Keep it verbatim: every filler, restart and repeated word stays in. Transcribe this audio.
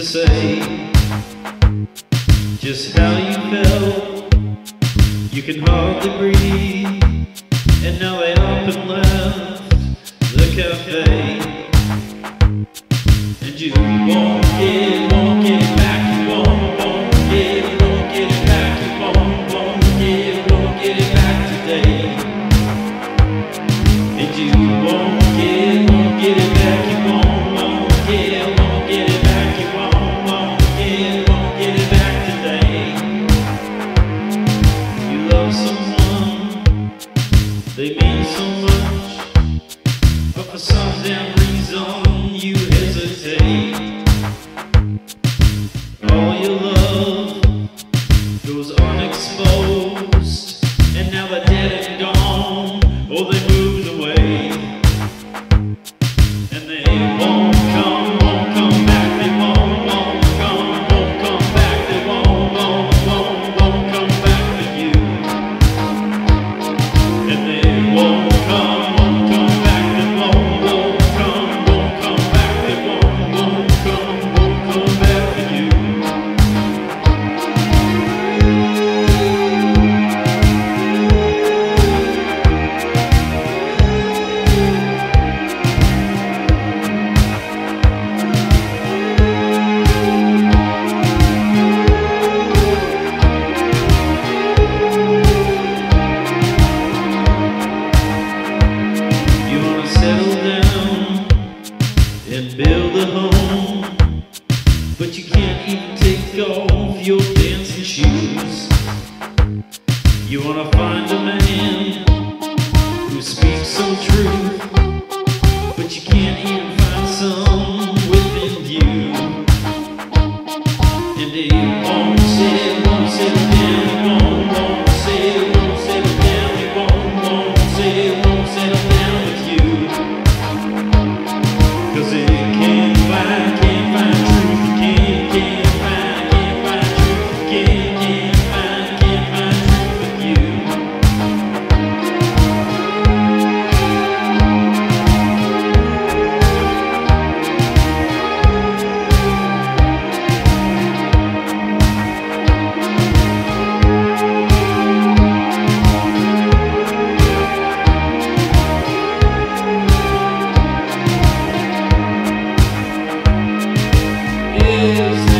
to say just how you felt. You can hardly breathe, and now I up and left the cafe. And you won't get, won't get it back. You won't, won't get, won't get it back. You won't, won't get, won't get it back today. And you won't get, won't get it back. You won't, won't get, won't get it back. You won't, won't get, won't get it back today. You love someone, they mean so much, but for some damn reason you hesitate. All your love goes unexposed, and now they're dead and gone, or they moved away. And they won't come, won't come back. They won't, won't come, won't come back. They won't, won't, won't, won't come back for you. And they won't come, won't come back. They won't, won't come, won't come back. They won't, won't come, won't come back for you. Build a home, but you can't even take off your dancing shoes. You wanna find a man who speaks some truth, but you can't even find some within you. And it won't sit, won't sit down, it won't, won't sit, won't sit down, it won't, won't sit, won't sit down with you. Cause it can't find, can't find truth, can't, can't find, can't find truth, can't, can't find, can't find truth with you. Is